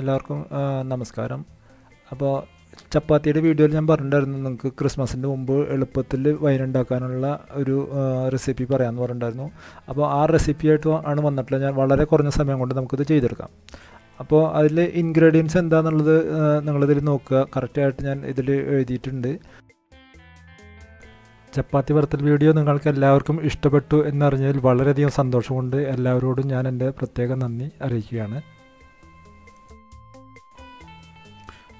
എല്ലാവർക്കും നമസ്കാരം. അപ്പോൾ ചപ്പാത്തിയുടെ വീഡിയോയിൽ ഞാൻ പറഞ്ഞിട്ടുണ്ടായിരുന്നു, നിങ്ങൾക്ക് ക്രിസ്മസിൻ്റെ മുമ്പ് എളുപ്പത്തിൽ വൈനുണ്ടാക്കാനുള്ള ഒരു റെസിപ്പി പറയാമെന്ന് പറഞ്ഞിട്ടുണ്ടായിരുന്നു. അപ്പോൾ ആ റെസിപ്പിയായിട്ട് ആണ് വന്നിട്ടുള്ളത്. ഞാൻ വളരെ കുറഞ്ഞ സമയം കൊണ്ട് നമുക്കിത് ചെയ്തെടുക്കാം. അപ്പോൾ അതിൽ ഇൻഗ്രീഡിയൻസ് എന്താണെന്നുള്ളത് നിങ്ങളിതിൽ നോക്കുക. കറക്റ്റായിട്ട് ഞാൻ ഇതിൽ എഴുതിയിട്ടുണ്ട്. ചപ്പാത്തി വറുത്തൽ വീഡിയോ നിങ്ങൾക്ക് എല്ലാവർക്കും ഇഷ്ടപ്പെട്ടു എന്നറിഞ്ഞതിൽ വളരെയധികം സന്തോഷമുണ്ട്. എല്ലാവരോടും ഞാൻ എൻ്റെ പ്രത്യേക നന്ദി അറിയിക്കുകയാണ്.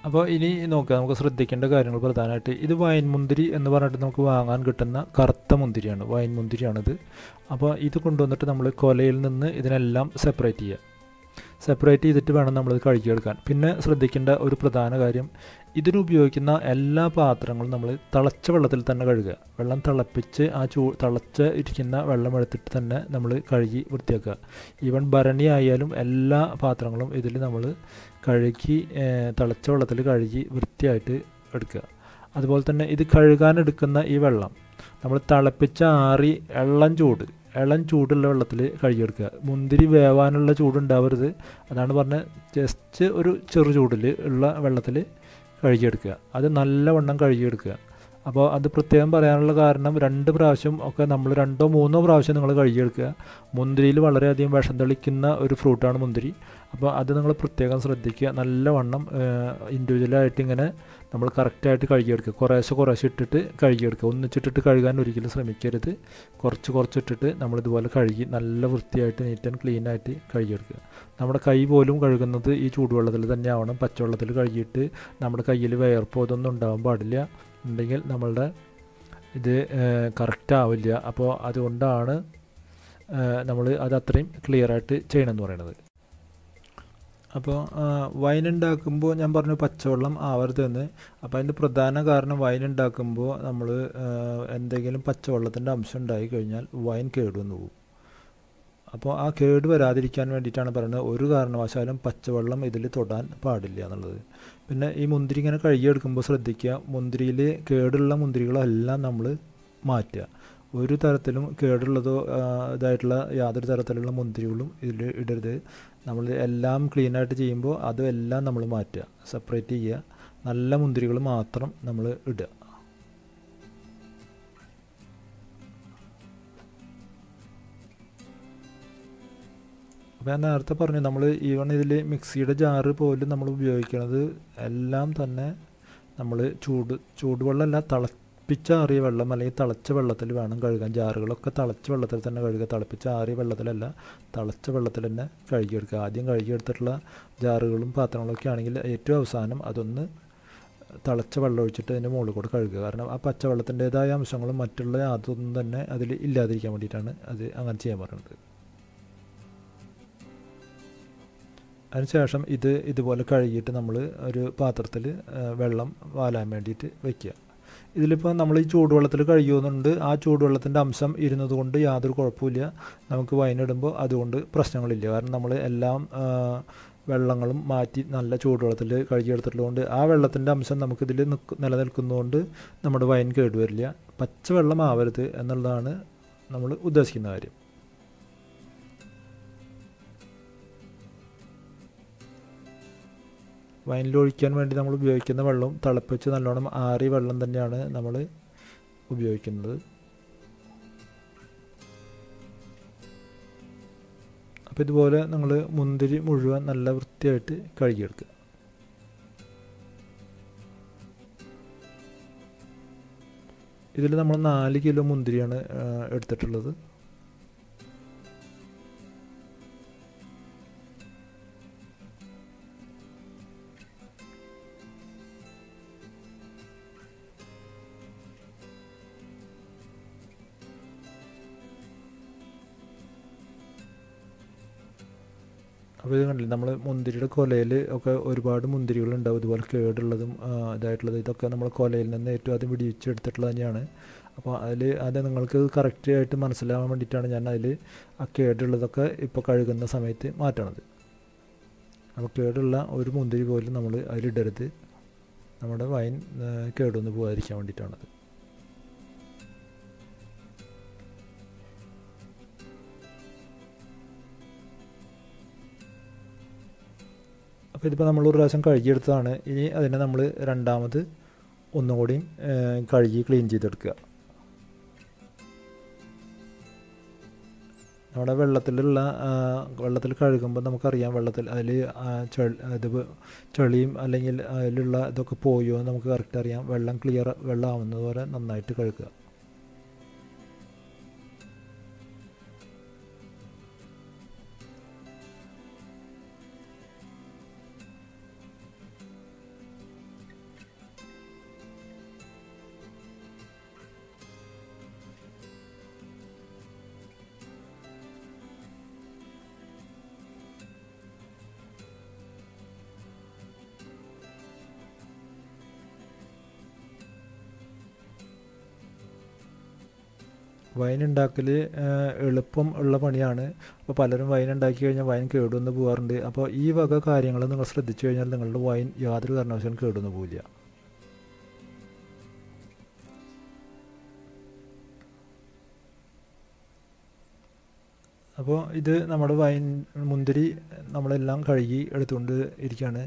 അപ്പോൾ ഇനി നോക്കുക, നമുക്ക് ശ്രദ്ധിക്കേണ്ട കാര്യങ്ങൾ പ്രധാനമായിട്ട് ഇത് വൈൻ മുന്തിരി എന്ന് പറഞ്ഞിട്ട് നമുക്ക് വാങ്ങാൻ കിട്ടുന്ന കറുത്ത മുന്തിരിയാണ്, വൈൻ മുന്തിരിയാണിത്. അപ്പോൾ ഇത് കൊണ്ടുവന്നിട്ട് നമ്മൾ കൊലയിൽ നിന്ന് ഇതിനെല്ലാം സെപ്പറേറ്റ് ചെയ്തിട്ട് വേണം നമ്മളിത് കഴുകിയെടുക്കാൻ. പിന്നെ ശ്രദ്ധിക്കേണ്ട ഒരു പ്രധാന കാര്യം, ഇതിനുപയോഗിക്കുന്ന എല്ലാ പാത്രങ്ങളും നമ്മൾ തിളച്ച വെള്ളത്തിൽ തന്നെ കഴുകുക. വെള്ളം തിളപ്പിച്ച് ആ തിളച്ച് ഇരിക്കുന്ന വെള്ളമെടുത്തിട്ട് തന്നെ നമ്മൾ കഴുകി വൃത്തിയാക്കുക. ഈവൻ ഭരണി ആയാലും എല്ലാ പാത്രങ്ങളും ഇതിൽ നമ്മൾ കഴുകി തിളച്ച വെള്ളത്തിൽ കഴുകി വൃത്തിയായിട്ട് എടുക്കുക. അതുപോലെ തന്നെ ഇത് കഴുകാനെടുക്കുന്ന ഈ വെള്ളം നമ്മൾ തിളപ്പിച്ച് ആറി ഇളം ചൂടുള്ള വെള്ളത്തിൽ കഴുകിയെടുക്കുക. മുന്തിരി വേവാനുള്ള ചൂടുണ്ടാവരുത്, അതാണ് പറഞ്ഞത്. ജസ്റ്റ് ഒരു ചെറു ചൂടിൽ ഉള്ള വെള്ളത്തിൽ കഴുകിയെടുക്കുക. അത് നല്ലവണ്ണം കഴുകിയെടുക്കുക. അപ്പോൾ അത് പ്രത്യേകം പറയാനുള്ള കാരണം, 2 പ്രാവശ്യം ഒക്കെ നമ്മൾ 2 3 പ്രാവശ്യം നിങ്ങൾ കഴുകിയെടുക്കുക. മുന്തിരിയിൽ വളരെയധികം വിഷം തെളിക്കുന്ന ഒരു ഫ്രൂട്ടാണ് മുന്തിരി. അപ്പോൾ അത് നിങ്ങൾ പ്രത്യേകം ശ്രദ്ധിക്കുക. നല്ലവണ്ണം ഇൻഡിവിജ്വലായിട്ട് ഇങ്ങനെ നമ്മൾ കറക്റ്റായിട്ട് കഴുകിയെടുക്കുക. കുറേശ്ശെ ഇട്ടിട്ട് കഴുകിയെടുക്കുക. ഒന്നിച്ചിട്ടിട്ട് കഴുകാൻ ഒരിക്കലും ശ്രമിക്കരുത്. കുറച്ചിട്ടിട്ട് നമ്മളിതുപോലെ കഴുകി നല്ല വൃത്തിയായിട്ട് നീറ്റ് ആൻഡ് ക്ലീനായിട്ട് കഴുകിയെടുക്കുക. നമ്മുടെ കൈ പോലും കഴുകുന്നത് ഈ ചൂടുവെള്ളത്തിൽ തന്നെ ആവണം. പച്ചവെള്ളത്തിൽ കഴുകിയിട്ട് നമ്മുടെ കയ്യിൽ വിയർപ്പോ ഇതൊന്നും ഉണ്ടാവാൻ പാടില്ല. ഉണ്ടെങ്കിൽ നമ്മളുടെ ഇത് കറക്റ്റ് ആവില്ല. അപ്പോൾ അതുകൊണ്ടാണ് നമ്മൾ അത് അത്രയും ക്ലിയറായിട്ട് ചെയ്യണമെന്ന് പറയുന്നത്. അപ്പോൾ വൈൻ ഉണ്ടാക്കുമ്പോൾ ഞാൻ പറഞ്ഞു പച്ചവെള്ളം ആവരുതെന്ന്. അപ്പോൾ അതിൻ്റെ പ്രധാന കാരണം, വൈൻ ഉണ്ടാക്കുമ്പോൾ നമ്മൾ എന്തെങ്കിലും പച്ചവെള്ളത്തിൻ്റെ അംശം ഉണ്ടായി കഴിഞ്ഞാൽ വൈൻ കേടുവന്നു പോകും. അപ്പോൾ ആ കേട് വരാതിരിക്കാൻ വേണ്ടിയിട്ടാണ് പറയുന്നത്, ഒരു കാരണവശാലും പച്ചവെള്ളം ഇതിൽ തൊടാൻ പാടില്ല എന്നുള്ളത്. പിന്നെ ഈ മുന്തിരി ഇങ്ങനെ കഴുകിയെടുക്കുമ്പോൾ ശ്രദ്ധിക്കുക, മുന്തിരിയിൽ കേടുള്ള മുന്തിരികളെല്ലാം നമ്മൾ മാറ്റുക. ഒരു തരത്തിലും കേടുള്ളതോ ഇതായിട്ടുള്ള യാതൊരു തരത്തിലുള്ള മുന്തിരികളും ഇതിൽ ഇടരുത്. നമ്മൾ എല്ലാം ക്ലീനായിട്ട് ചെയ്യുമ്പോൾ അതെല്ലാം നമ്മൾ മാറ്റുക, സെപ്പറേറ്റ് ചെയ്യുക. നല്ല മുന്തിരികൾ മാത്രം നമ്മൾ ഇടുക. ഞാൻ നേരത്തെ പറഞ്ഞു, നമ്മൾ ഈവൺ ഇതിൽ മിക്സിയുടെ ജാറ് പോലും നമ്മൾ ഉപയോഗിക്കുന്നത് എല്ലാം തന്നെ നമ്മൾ ചൂടുവെള്ളമല്ല, തിളപ്പിച്ചാറിയ വെള്ളം അല്ലെങ്കിൽ തിളച്ച വെള്ളത്തിൽ വേണം കഴുകാൻ. ജാറുകളൊക്കെ തിളച്ച വെള്ളത്തിൽ തന്നെ കഴുകുക, തിളപ്പിച്ചാറിയ വെള്ളത്തിലല്ല, തിളച്ച വെള്ളത്തിൽ തന്നെ കഴുകിയെടുക്കുക. ആദ്യം കഴുകിയെടുത്തിട്ടുള്ള ജാറുകളും പാത്രങ്ങളൊക്കെ ആണെങ്കിൽ ഏറ്റവും അവസാനം അതൊന്ന് തിളച്ച വെള്ളം ഒഴിച്ചിട്ട് അതിൻ്റെ മുകളിൽ കൂടെ കഴുകുക. കാരണം ആ പച്ചവെള്ളത്തിൻ്റേതായ അംശങ്ങളും മറ്റുള്ള അതൊന്നും തന്നെ അതിൽ ഇല്ലാതിരിക്കാൻ വേണ്ടിയിട്ടാണ് അത് അങ്ങനെ ചെയ്യാൻ പറയുന്നത്. അതിനുശേഷം ഇതുപോലെ കഴുകിയിട്ട് നമ്മൾ ഒരു പാത്രത്തിൽ വെള്ളം വാലാൻ വേണ്ടിയിട്ട് വയ്ക്കുക. ഇതിലിപ്പോൾ നമ്മൾ ഈ ചൂടുവെള്ളത്തിൽ കഴുകുന്നുണ്ട്, ആ ചൂടുവെള്ളത്തിൻ്റെ അംശം ഇരുന്നത് കൊണ്ട് യാതൊരു കുഴപ്പമില്ല. നമുക്ക് വൈനിടുമ്പോൾ അതുകൊണ്ട് പ്രശ്നങ്ങളില്ല. കാരണം നമ്മൾ എല്ലാം വെള്ളങ്ങളും മാറ്റി നല്ല ചൂടുവെള്ളത്തിൽ കഴുകിയെടുത്തിട്ടുള്ളതുകൊണ്ട് ആ വെള്ളത്തിൻ്റെ അംശം നമുക്കിതിൽ നിലനിൽക്കുന്നതുകൊണ്ട് നമ്മുടെ വൈൻ കേടുവരില്ല. പച്ചവെള്ളം ആവരുത് എന്നുള്ളതാണ് നമ്മൾ ഉദ്ദേശിക്കുന്ന കാര്യം. വൈനിലൊഴിക്കാൻ വേണ്ടി നമ്മൾ ഉപയോഗിക്കുന്ന വെള്ളം തിളപ്പിച്ച് നല്ലോണം ആറിയ വെള്ളം തന്നെയാണ് നമ്മൾ ഉപയോഗിക്കുന്നത്. അപ്പോൾ ഇതുപോലെ നമ്മൾ മുന്തിരി മുഴുവൻ നല്ല വൃത്തിയായിട്ട് കഴുകിയെടുക്കുക. ഇതിൽ നമ്മൾ 4 കിലോ മുന്തിരിയാണ് എടുത്തിട്ടുള്ളത്. അപ്പോൾ ഇത് കണ്ടില്ല, നമ്മൾ മുന്തിരിയുടെ കൊലയിൽ ഒക്കെ ഒരുപാട് മുന്തിരികളുണ്ടാവും ഇതുപോലെ കേടുള്ളതും ഇതായിട്ടുള്ളത്. ഇതൊക്കെ നമ്മൾ കൊലയിൽ നിന്ന് ഏറ്റവും ആദ്യം പിടിച്ചെടുത്തിട്ടുള്ളത് തന്നെയാണ്. അപ്പോൾ അത് നിങ്ങൾക്ക് കറക്റ്റായിട്ട് മനസ്സിലാവാൻ വേണ്ടിയിട്ടാണ് ഞാൻ ആ കേടുള്ളതൊക്കെ ഇപ്പോൾ കഴുകുന്ന സമയത്ത് മാറ്റണത്. അപ്പോൾ കേടുള്ള ഒരു മുന്തിരി പോലും നമ്മൾ അതിലിടരുത്, നമ്മുടെ വൈൻ കേടൊന്ന് പോകാതിരിക്കാൻ വേണ്ടിയിട്ടാണത്. ഇതിപ്പോൾ നമ്മൾ ഒരു പ്രാവശ്യം കഴുകിയെടുത്തതാണ്. ഇനി അതിനെ നമ്മൾ രണ്ടാമത് ഒന്നും കൂടി കഴുകി ക്ലീൻ ചെയ്തെടുക്കുക. നമ്മുടെ വെള്ളത്തിൽ കഴുകുമ്പോൾ നമുക്കറിയാം വെള്ളത്തിൽ അതിൽ ഇത് ചെളിയും അല്ലെങ്കിൽ അതിലുള്ള ഇതൊക്കെ പോയോ നമുക്ക് കറക്റ്റ് അറിയാം. വെള്ളം ആവുന്നതുപോലെ നന്നായിട്ട് കഴുകുക. വൈൻ ഉണ്ടാക്കൽ എളുപ്പം ഉള്ള പണിയാണ്. അപ്പോൾ പലരും വൈൻ ഉണ്ടാക്കി കഴിഞ്ഞാൽ വൈൻ കേടുവന്ന് പോകാറുണ്ട്. അപ്പോൾ ഈ വക കാര്യങ്ങൾ നിങ്ങൾ ശ്രദ്ധിച്ചു കഴിഞ്ഞാൽ നിങ്ങളുടെ വൈൻ യാതൊരു കാരണവശാലും കേടുവന്ന് പോവില്ല. അപ്പോൾ ഇത് നമ്മുടെ വൈൻ മുന്തിരി നമ്മളെല്ലാം കഴുകി എടുത്തുകൊണ്ട് ഇരിക്കുകയാണ്.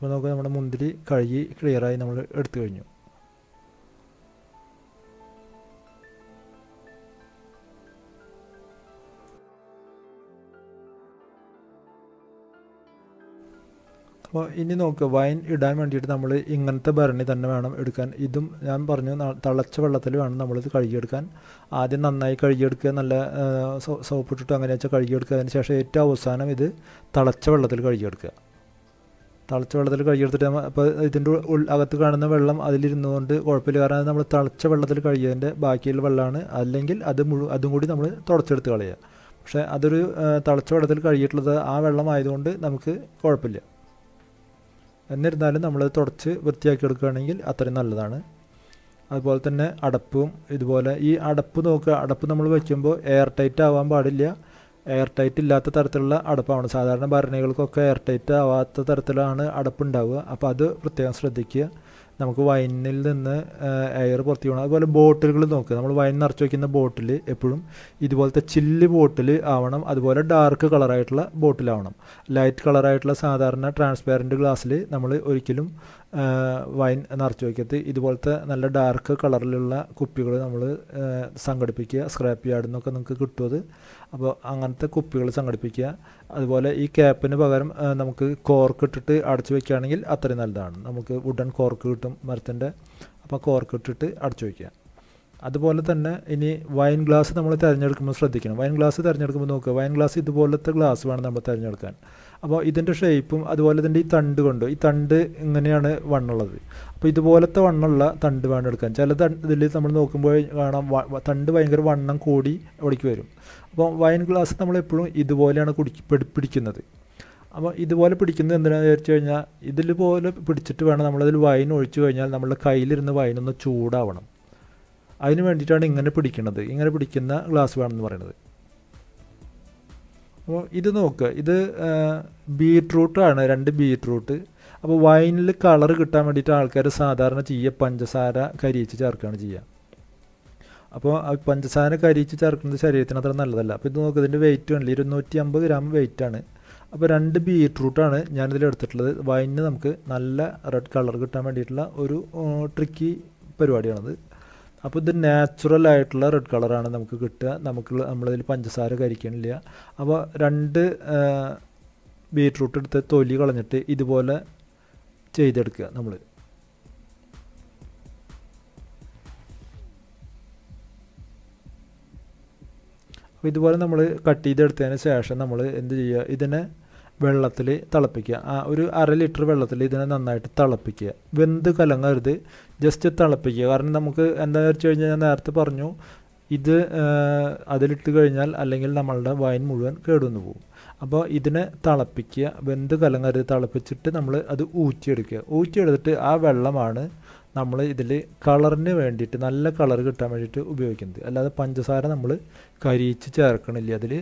അപ്പോൾ നമുക്ക് നമ്മുടെ മുന്തിരി കഴുകി ക്ലിയറായി നമ്മൾ എടുത്തു കഴിഞ്ഞു. അപ്പോൾ ഇനി നോക്കുക, വൈൻ ഇടാൻ വേണ്ടിയിട്ട് നമ്മൾ ഇങ്ങനത്തെ ഭരണി തന്നെ വേണം എടുക്കാൻ. ഇതും ഞാൻ പറഞ്ഞു തിളച്ച വെള്ളത്തിൽ വേണം നമ്മളിത് കഴുകിയെടുക്കാൻ. ആദ്യം നന്നായി കഴുകിയെടുക്കുക, നല്ല സോപ്പിട്ടിട്ട് അങ്ങനെ വെച്ചാൽ കഴുകിയെടുക്കുക. അതിന് ശേഷം ഏറ്റവും അവസാനം ഇത് തിളച്ച വെള്ളത്തിൽ കഴുകിയെടുക്കുക. തിളച്ച വെള്ളത്തിൽ കഴുകിയെടുത്തിട്ട് അപ്പോൾ ഇതിൻ്റെ അകത്ത് കാണുന്ന വെള്ളം അതിലിരുന്നുകൊണ്ട് കുഴപ്പമില്ല. കാരണം നമ്മൾ തിളച്ച വെള്ളത്തിൽ കഴുകിയതിൻ്റെ ബാക്കിയുള്ള വെള്ളമാണ്, അല്ലെങ്കിൽ അതും കൂടി നമ്മൾ തുടച്ചെടുത്ത് കളയുക. പക്ഷേ അതൊരു തിളച്ച വെള്ളത്തിൽ കഴുകിയിട്ടുള്ളത് ആ വെള്ളമായതുകൊണ്ട് നമുക്ക് കുഴപ്പമില്ല. എന്നിരുന്നാലും നമ്മൾ തുടച്ച് വൃത്തിയാക്കി എടുക്കുകയാണെങ്കിൽ അത്രയും നല്ലതാണ്. അതുപോലെ തന്നെ അടപ്പും ഇതുപോലെ ഈ അടപ്പ് നോക്കുക. അടപ്പ് നമ്മൾ വയ്ക്കുമ്പോൾ എയർ ടൈറ്റ് ആവാൻ പാടില്ല. എയർ ടൈറ്റ് ഇല്ലാത്ത തരത്തിലുള്ള അടപ്പാണ്. സാധാരണ ഭരണികൾക്കൊക്കെ എയർ ടൈറ്റ് ആവാത്ത തരത്തിലാണ് അടപ്പുണ്ടാവുക. അപ്പോൾ അത് പ്രത്യേകം ശ്രദ്ധിക്കുക. നമുക്ക് വൈനിൽ നിന്ന് എയർ പുറത്ത് പോകണം. അതുപോലെ ബോട്ടിലുകൾ നോക്കുക. നമ്മൾ വൈൻ നിറച്ച് വയ്ക്കുന്ന ബോട്ടിൽ എപ്പോഴും ഇതുപോലത്തെ ചില്ല് ബോട്ടിൽ ആവണം. അതുപോലെ ഡാർക്ക് കളറായിട്ടുള്ള ബോട്ടിലാവണം. ലൈറ്റ് കളറായിട്ടുള്ള സാധാരണ ട്രാൻസ്പെറൻറ്റ് ഗ്ലാസ്സിൽ നമ്മൾ ഒരിക്കലും വൈൻ നിറച്ച് വയ്ക്കരുത്. ഇതുപോലത്തെ നല്ല ഡാർക്ക് കളറിലുള്ള കുപ്പികൾ നമ്മൾ സംഘടിപ്പിക്കുക. സ്ക്രാപ്പ് യാർഡിൽ നിന്നൊക്കെ നിങ്ങൾക്ക് കിട്ടുമത്. അപ്പോൾ അങ്ങനത്തെ കുപ്പികൾ സംഘടിപ്പിക്കുക. അതുപോലെ ഈ ക്യാപ്പിന് പകരം നമുക്ക് കോർക്ക് ഇട്ടിട്ട് അടച്ചു വയ്ക്കുകയാണെങ്കിൽ അത്രയും നല്ലതാണ്. നമുക്ക് വുഡൻ കോർക്ക് കിട്ടും മരത്തിൻ്റെ. അപ്പോൾ കോർക്ക് ഇട്ടിട്ട് അടച്ചു വയ്ക്കുക. അതുപോലെ തന്നെ ഇനി വൈൻ ഗ്ലാസ് നമ്മൾ തിരഞ്ഞെടുക്കുമ്പോൾ ശ്രദ്ധിക്കണം. വൈൻ ഗ്ലാസ് തിരഞ്ഞെടുക്കുമ്പോൾ നോക്കുക, വൈൻ ഗ്ലാസ് ഇതുപോലത്തെ ഗ്ലാസ് വേണം നമ്മൾ തിരഞ്ഞെടുക്കാൻ. അപ്പോൾ ഇതിൻ്റെ ഷേപ്പും അതുപോലെ ഇതിൻ്റെ ഈ തണ്ട് കൊണ്ട് ഈ തണ്ട് ഇങ്ങനെയാണ് വണ്ണുള്ളത്. അപ്പോൾ ഇതുപോലത്തെ വണ്ണുള്ള തണ്ട് വേണം എടുക്കാൻ. ചില ഇതിൽ നമ്മൾ നോക്കുമ്പോൾ കാണാം തണ്ട് ഭയങ്കര വണ്ണം കൂടി അവിടേക്ക് വരും. അപ്പോൾ വൈൻ ഗ്ലാസ് നമ്മളെപ്പോഴും ഇതുപോലെയാണ് പിടിക്കുന്നത്. അപ്പോൾ ഇതുപോലെ പിടിക്കുന്നത് എന്തിനാണെന്ന് വിചാരിച്ചു കഴിഞ്ഞാൽ ഇതിൽ പോലെ പിടിച്ചിട്ട് വേണം നമ്മളതിൽ വൈൻ ഒഴിച്ചു കഴിഞ്ഞാൽ നമ്മളുടെ കയ്യിലിരുന്ന് വൈനൊന്ന് ചൂടാവണം. അതിന് വേണ്ടിയിട്ടാണ് ഇങ്ങനെ പിടിക്കുന്നത്. ഇങ്ങനെ പിടിക്കുന്ന ഗ്ലാസ് വേണമെന്ന് പറയുന്നത്. അപ്പോൾ ഇത് നോക്കുക, ഇത് ബീറ്റ്റൂട്ടാണ്, 2 ബീറ്റ്റൂട്ട്. അപ്പോൾ വൈനിൽ കളർ കിട്ടാൻ വേണ്ടിയിട്ട് ആൾക്കാർ സാധാരണ പഞ്ചസാര കരിയിച്ച് ചേർക്കുകയാണ് ചെയ്യുക. അപ്പോൾ പഞ്ചസാര കരിയിച്ച് ചേർക്കുന്നത് ശരീരത്തിന് അത്ര നല്ലതല്ല. അപ്പോൾ ഇത് നോക്കുക, ഇതിൻ്റെ വെയിറ്റ് വേണ്ടില്ല, 250 ഗ്രാം വെയിറ്റാണ്. അപ്പോൾ 2 ബീറ്റ്റൂട്ടാണ് ഞാനിതിൽ എടുത്തിട്ടുള്ളത്. വൈനിന് നമുക്ക് നല്ല റെഡ് കളർ കിട്ടാൻ വേണ്ടിയിട്ടുള്ള ഒരു ട്രിക്കി പരിപാടിയാണത്. അപ്പോൾ ഇത് നാച്ചുറൽ ആയിട്ടുള്ള റെഡ് കളറാണ് നമുക്ക് കിട്ടുക. നമ്മളതിൽ പഞ്ചസാര കരിക്കണില്ല. അപ്പോൾ 2 ബീറ്റ്റൂട്ട് എടുത്ത് തൊലി കളഞ്ഞിട്ട് ഇതുപോലെ ചെയ്തെടുക്കുക. നമ്മൾ ഇതുപോലെ നമ്മൾ കട്ട് ചെയ്തെടുത്തതിന് ശേഷം നമ്മൾ എന്ത് ചെയ്യുക, ഇതിനെ വെള്ളത്തിൽ തിളപ്പിക്കുക. ഒരു 1/2 ലിറ്റർ വെള്ളത്തിൽ ഇതിനെ നന്നായിട്ട് തിളപ്പിക്കുക. വെന്ത് കലങ്ങരുത്, ജസ്റ്റ് തിളപ്പിക്കുക. കാരണം നമുക്ക് എന്താണെന്ന് വെച്ച് കഴിഞ്ഞാൽ ഞാൻ നേരത്തെ പറഞ്ഞു, ഇത് അതിലിട്ട് കഴിഞ്ഞാൽ അല്ലെങ്കിൽ നമ്മളുടെ വൈൻ മുഴുവൻ കേടുവന്ന് പോകും. അപ്പോൾ ഇതിനെ തിളപ്പിക്കുക, വെന്ത് കലങ്ങരുത്. തിളപ്പിച്ചിട്ട് നമ്മൾ അത് ഊറ്റിയെടുക്കുക. ഊറ്റിയെടുത്തിട്ട് ആ വെള്ളമാണ് നമ്മൾ ഇതിൽ കളറിന് വേണ്ടിയിട്ട്, നല്ല കളർ കിട്ടാൻ വേണ്ടിയിട്ട് ഉപയോഗിക്കുന്നത്. അല്ലാതെ പഞ്ചസാര നമ്മൾ കരിയിച്ച് ചേർക്കണില്ല അതിൽ.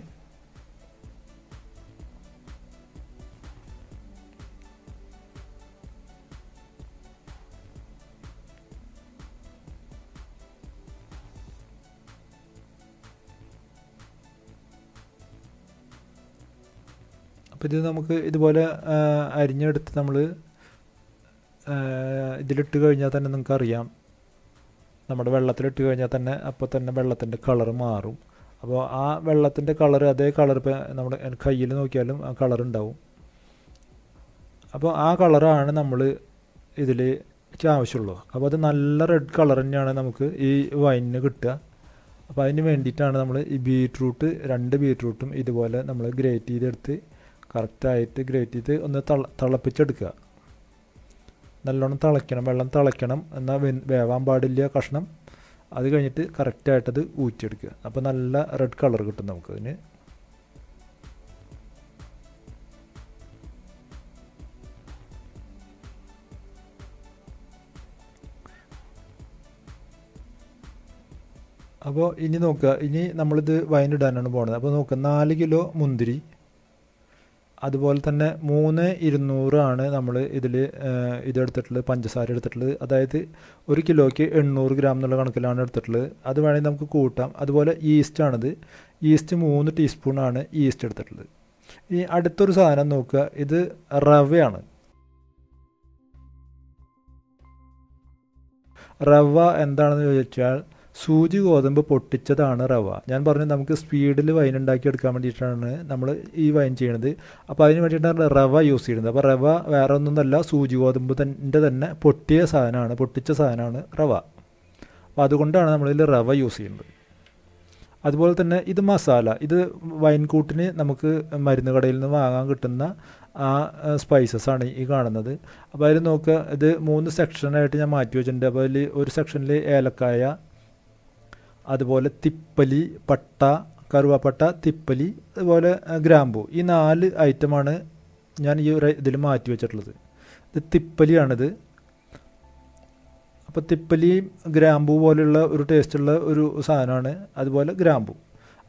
അപ്പോൾ ഇത് നമുക്ക് ഇതുപോലെ അരിഞ്ഞെടുത്ത് നമ്മൾ ഇതിലിട്ട് കഴിഞ്ഞാൽ തന്നെ നിങ്ങൾക്കറിയാം, നമ്മുടെ വെള്ളത്തിലിട്ട് കഴിഞ്ഞാൽ തന്നെ അപ്പോൾ തന്നെ വെള്ളത്തിൻ്റെ കളർ മാറും. അപ്പോൾ ആ വെള്ളത്തിൻ്റെ കളർ അതേ കളർ ഇപ്പോൾ നമ്മുടെ കയ്യിൽ നോക്കിയാലും ആ കളർ ഉണ്ടാവും. അപ്പോൾ ആ കളറാണ് നമ്മൾ ഇതിൽ ആവശ്യമുള്ളൂ. അപ്പോൾ അത് നല്ല റെഡ് കളർ തന്നെയാണ് നമുക്ക് ഈ വൈനിന് കിട്ടുക. അപ്പോൾ അതിന് വേണ്ടിയിട്ടാണ് നമ്മൾ ഈ ബീറ്റ്റൂട്ട്, 2 ബീറ്റ്റൂട്ടും ഇതുപോലെ നമ്മൾ ഗ്രേറ്റ് ചെയ്തെടുത്ത് കറക്റ്റായിട്ട് ഗ്രേറ്റ് ചെയ്ത് ഒന്ന് തിളപ്പിച്ചെടുക്കുക. നല്ലോണം തിളയ്ക്കണം, വെള്ളം തിളയ്ക്കണം, എന്നാൽ വേവാൻ പാടില്ല കഷ്ണം. അത് കഴിഞ്ഞിട്ട് കറക്റ്റായിട്ടത് ഊറ്റിയെടുക്കുക. അപ്പോൾ നല്ല റെഡ് കളർ കിട്ടും നമുക്കതിന്. അപ്പോൾ ഇനി നോക്കുക, ഇനി നമ്മളിത് വൈനിടാനാണ് പോകുന്നത്. അപ്പോൾ നോക്കുക, 4 കിലോ മുന്തിരി, അതുപോലെ തന്നെ 3,200 നമ്മൾ ഇതിൽ ഇതെടുത്തിട്ടുള്ളത്, പഞ്ചസാര എടുത്തിട്ടുള്ളത്. അതായത് 1 കിലോയ്ക്ക് 800 ഗ്രാം എന്നുള്ള കണക്കിലാണ് എടുത്തിട്ടുള്ളത്. അത് വേണമെങ്കിൽ നമുക്ക് കൂട്ടാം. അതുപോലെ ഈസ്റ്റാണിത്, ഈസ്റ്റ് 3 ടീസ്പൂണാണ് ഈസ്റ്റ് എടുത്തിട്ടുള്ളത്. ഇനി അടുത്തൊരു സാധനം നോക്കുക, ഇത് റവയാണ്. റവ എന്താണെന്ന് ചോദിച്ചാൽ സൂചി ഗോതമ്പ് പൊട്ടിച്ചതാണ് റവ. ഞാൻ പറഞ്ഞു നമുക്ക് സ്പീഡിൽ വൈൻ ഉണ്ടാക്കിയെടുക്കാൻ വേണ്ടിയിട്ടാണ് നമ്മൾ ഈ വൈൻ ചെയ്യണത്. അപ്പോൾ അതിന് വേണ്ടിയിട്ടാണ് റവ യൂസ് ചെയ്യുന്നത്. അപ്പോൾ റവ വേറെ ഒന്നുമല്ല, സൂചി ഗോതമ്പ് തന്നെ പൊട്ടിയ സാധനമാണ്, പൊട്ടിച്ച സാധനമാണ് റവ. അപ്പോൾ അതുകൊണ്ടാണ് നമ്മളിതിൽ റവ യൂസ് ചെയ്യുന്നത്. അതുപോലെ തന്നെ ഇത് മസാല, ഇത് വൈൻ കൂട്ടിന് നമുക്ക് മരുന്ന് കടയിൽ നിന്ന് വാങ്ങാൻ കിട്ടുന്ന ആ സ്പൈസസാണ് ഈ കാണുന്നത്. അപ്പോൾ അതിൽ നോക്കുക, ഇത് 3 സെക്ഷനായിട്ട് ഞാൻ മാറ്റി വെച്ചിട്ടുണ്ട്. അപ്പോൾ അതിൽ ഒരു സെക്ഷനിൽ ഏലക്കായ, അതുപോലെ തിപ്പലി, പട്ട, കറുവാപ്പട്ട, തിപ്പലി, അതുപോലെ ഗ്രാമ്പൂ, ഈ 4 ഐറ്റമാണ് ഞാൻ ഈ ഒരു ഇതിൽ മാറ്റി വെച്ചിട്ടുള്ളത്. ഇത് തിപ്പലിയാണിത്. അപ്പോൾ തിപ്പലിയും ഗ്രാമ്പൂ പോലെയുള്ള ഒരു ടേസ്റ്റുള്ള ഒരു സാധനമാണ്, അതുപോലെ ഗ്രാമ്പൂ.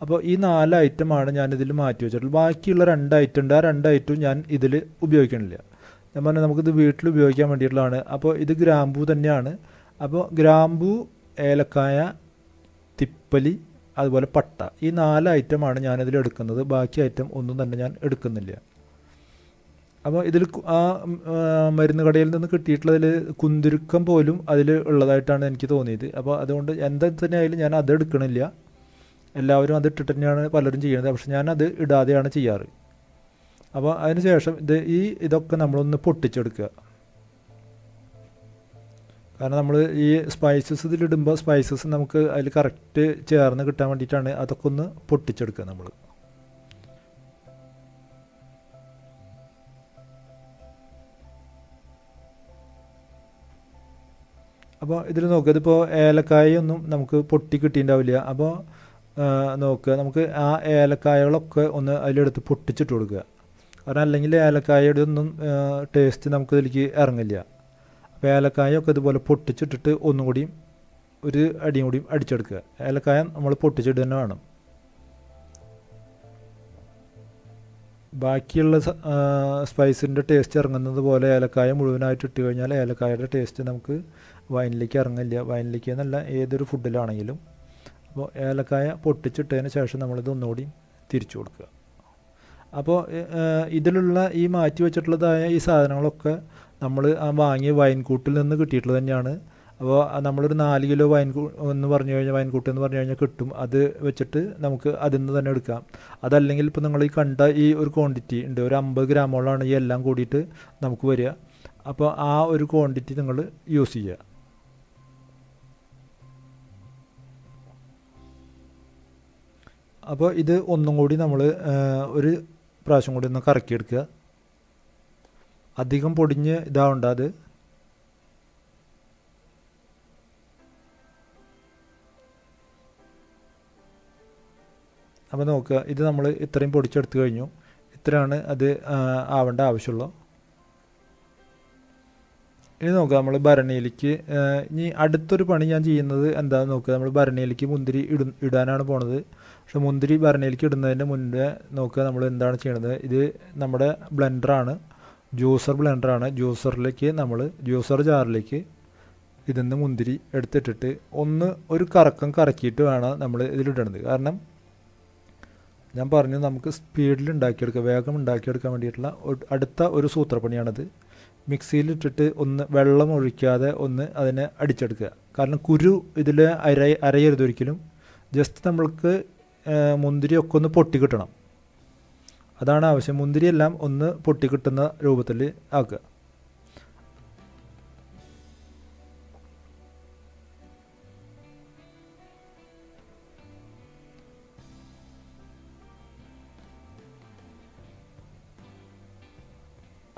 അപ്പോൾ ഈ 4 ഐറ്റമാണ് ഞാനിതിൽ മാറ്റി വെച്ചിട്ടുള്ളത്. ബാക്കിയുള്ള 2 ഐറ്റം ഉണ്ട്, ആ 2 ഐറ്റവും ഞാൻ ഇതിൽ ഉപയോഗിക്കണില്ല. ഞാൻ പറഞ്ഞാൽ നമുക്കിത് വീട്ടിൽ ഉപയോഗിക്കാൻ വേണ്ടിയിട്ടുള്ളതാണ്. അപ്പോൾ ഇത് ഗ്രാമ്പൂ തന്നെയാണ്. അപ്പോൾ ഗ്രാമ്പൂ, ഏലക്കായ, തിപ്പലി, അതുപോലെ പട്ട, ഈ 4 ഐറ്റമാണ് ഞാനിതിൽ എടുക്കുന്നത്. ബാക്കി ഐറ്റം ഒന്നും തന്നെ ഞാൻ എടുക്കുന്നില്ല. അപ്പോൾ ഇതിൽ ആ മരുന്ന് കടയിൽ നിന്ന് കിട്ടിയിട്ടുള്ളതിൽ കുന്തിരുക്കം പോലും അതിൽ ഉള്ളതായിട്ടാണ് എനിക്ക് തോന്നിയത്. അപ്പോൾ അതുകൊണ്ട് എന്താ തന്നെയായാലും ഞാൻ അത് എടുക്കണില്ല. എല്ലാവരും അത് ഇട്ടിട്ട് തന്നെയാണ് പലരും ചെയ്യുന്നത്, പക്ഷെ ഞാനത് ഇടാതെയാണ് ചെയ്യാറ്. അപ്പോൾ അതിന് ശേഷം ഇതൊക്കെ നമ്മളൊന്ന് പൊട്ടിച്ചെടുക്കുക. കാരണം നമ്മൾ ഈ സ്പൈസസ് ഇതിലിടുമ്പോൾ സ്പൈസസ് നമുക്ക് അതിൽ കറക്റ്റ് ചേർന്ന് കിട്ടാൻ വേണ്ടിയിട്ടാണ് അതൊക്കെ ഒന്ന് പൊട്ടിച്ചെടുക്കുക നമ്മൾ. അപ്പോൾ ഇതിൽ നോക്കുക, ഇതിപ്പോൾ ഏലക്കായൊന്നും നമുക്ക് പൊട്ടി കിട്ടിയിട്ടുണ്ടാവില്ല. അപ്പോൾ നോക്കുക, നമുക്ക് ആ ഏലക്കായകളൊക്കെ ഒന്ന് അതിലെടുത്ത് പൊട്ടിച്ചിട്ട് കൊടുക്കുക. കാരണം അല്ലെങ്കിൽ ഏലക്കായയുടെ ഒന്നും ടേസ്റ്റ് നമുക്ക് ഇതിലേക്ക് ഇറങ്ങില്ല. അപ്പോൾ ഏലക്കായൊക്കെ ഇതുപോലെ പൊട്ടിച്ചിട്ടിട്ട് ഒന്നും കൂടിയും ഒരു അടിയും കൂടിയും അടിച്ചെടുക്കുക. ഏലക്കായ നമ്മൾ പൊട്ടിച്ചിട്ട് തന്നെ വേണം. ബാക്കിയുള്ള സ്പൈസിൻ്റെ ടേസ്റ്റ് ഇറങ്ങുന്നത് പോലെ ഏലക്കായ മുഴുവനായിട്ട് ഇട്ട് കഴിഞ്ഞാൽ ഏലക്കായയുടെ ടേസ്റ്റ് നമുക്ക് വൈനിലേക്ക് ഇറങ്ങില്ല. വൈനിലേക്ക് എന്നല്ല, ഏതൊരു ഫുഡിലാണെങ്കിലും. അപ്പോൾ ഏലക്കായ പൊട്ടിച്ചിട്ടതിന് ശേഷം നമ്മളിത് ഒന്നുകൂടി തിരിച്ചു കൊടുക്കുക. അപ്പോൾ ഇതിലുള്ള ഈ മാറ്റി വെച്ചിട്ടുള്ളതായ ഈ സാധനങ്ങളൊക്കെ നമ്മൾ ആ വാങ്ങിയ വൈൻകൂട്ടിൽ നിന്ന് കിട്ടിയിട്ടുള്ളത് തന്നെയാണ്. അപ്പോൾ നമ്മളൊരു 4 കിലോ വൈൻകൂട്ട് എന്ന് പറഞ്ഞു കഴിഞ്ഞാൽ കിട്ടും. അത് വെച്ചിട്ട് നമുക്ക് അതിൽ നിന്ന് തന്നെ എടുക്കാം. അതല്ലെങ്കിൽ ഇപ്പോൾ നിങ്ങൾ ഈ കണ്ട ഈ ഒരു ക്വാണ്ടിറ്റി ഉണ്ട്, ഒരു 50 ഗ്രാമോളാണ് ഈ എല്ലാം കൂടിയിട്ട് നമുക്ക് വരിക. അപ്പോൾ ആ ഒരു ക്വാണ്ടിറ്റി നിങ്ങൾ യൂസ് ചെയ്യുക. അപ്പോൾ ഇത് ഒന്നും കൂടി നമ്മൾ ഒരു പ്രാവശ്യം കൂടി ഒന്ന് കറക്കിയെടുക്കുക. അധികം പൊടിഞ്ഞ് ഇതാവുണ്ട് അത്. അപ്പോൾ നോക്കുക, ഇത് നമ്മൾ ഇത്രയും പൊടിച്ചെടുത്ത് കഴിഞ്ഞു. ഇത്രയാണ് അത് ആവേണ്ട ആവശ്യമുള്ളൂ. ഇനി നോക്കുക, നമ്മൾ ഭരണിയിലേക്ക് ഇനി അടുത്തൊരു പണി ഞാൻ ചെയ്യുന്നത് എന്താണെന്ന് നോക്കുക. നമ്മൾ ഭരണിയിലേക്ക് മുന്തിരി ഇടാനാണ് പോണത്. പക്ഷെ മുന്തിരി ഭരണിയിലേക്ക് ഇടുന്നതിൻ്റെ മുന്നേ നോക്കുക, നമ്മൾ എന്താണ് ചെയ്യണത്. ഇത് നമ്മുടെ ബ്ലെൻഡറാണ്, ജ്യൂസറിലേക്ക് നമ്മൾ ജ്യൂസർ ജാറിലേക്ക് ഇതിൽ നിന്ന് മുന്തിരി എടുത്തിട്ടിട്ട് ഒരു കറക്കം കറക്കിയിട്ട് വേണം നമ്മൾ ഇതിലിടണത്. കാരണം ഞാൻ പറഞ്ഞു നമുക്ക് സ്പീഡിൽ ഉണ്ടാക്കിയെടുക്കാം, വേഗം ഉണ്ടാക്കിയെടുക്കാൻ വേണ്ടിയിട്ടുള്ള അടുത്ത ഒരു സൂത്രപ്പണിയാണത്. മിക്സിയിലിട്ടിട്ട് ഒന്ന് വെള്ളം ഒഴിക്കാതെ ഒന്ന് അതിനെ അടിച്ചെടുക്കുക. കാരണം കുരു ഇതിൽ അരയരുത് ഒരിക്കലും. ജസ്റ്റ് നമ്മൾക്ക് മുന്തിരിയൊക്കെ ഒന്ന് പൊട്ടിക്കിട്ടണം, അതാണ് ആവശ്യം. മുന്തിരിയെല്ലാം ഒന്ന് പൊട്ടിക്കിട്ടുന്ന രൂപത്തിൽ ആക്കുക.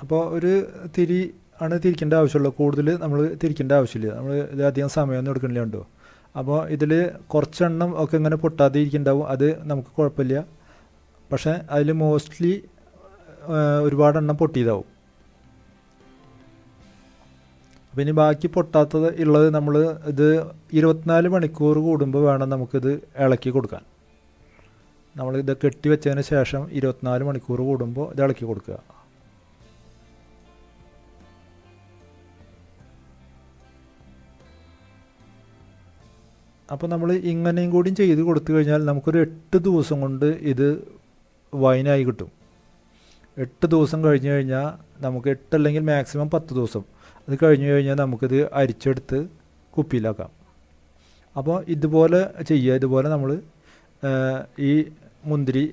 അപ്പോൾ ഒരു തിരി ആണ് തിരിക്കേണ്ട ആവശ്യമുള്ളൂ, കൂടുതൽ നമ്മൾ തിരിക്കേണ്ട ആവശ്യമില്ല. നമ്മൾ ഇത് അധികം സമയമൊന്നും എടുക്കണില്ല ഉണ്ടോ. അപ്പോൾ ഇതിൽ കുറച്ചെണ്ണം ഒക്കെ ഇങ്ങനെ പൊട്ടാതെ ഇരിക്കുന്നുണ്ടാവും, അത് നമുക്ക് കുഴപ്പമില്ല. പക്ഷേ അതിൽ മോസ്റ്റ്ലി ഒരുപാടെണ്ണം പൊട്ടിയതാവും. അപ്പോൾ ഇനി ബാക്കി പൊട്ടാത്തത് ഉള്ളത് നമ്മൾ ഇത് 24 മണിക്കൂർ കൂടുമ്പോൾ വേണം നമുക്കിത് ഇളക്കി കൊടുക്കാൻ. നമ്മളിത് കെട്ടിവെച്ചതിന് ശേഷം 24 മണിക്കൂർ കൂടുമ്പോൾ ഇത് ഇളക്കി കൊടുക്കുക. അപ്പോൾ നമ്മൾ ഇങ്ങനെയും കൂടിയും ചെയ്ത് കൊടുത്തു കഴിഞ്ഞാൽ നമുക്കൊരു 8 ദിവസം കൊണ്ട് ഇത് വൈനായി കിട്ടും. 8 ദിവസം കഴിഞ്ഞ് കഴിഞ്ഞാൽ നമുക്ക് 8 അല്ലെങ്കിൽ മാക്സിമം 10 ദിവസം അത് കഴിഞ്ഞ് കഴിഞ്ഞാൽ നമുക്കിത് അരിച്ചെടുത്ത് കുപ്പിയിലാക്കാം. അപ്പോൾ ഇതുപോലെ ചെയ്യുക. ഇതുപോലെ നമ്മൾ ഈ മുന്തിരി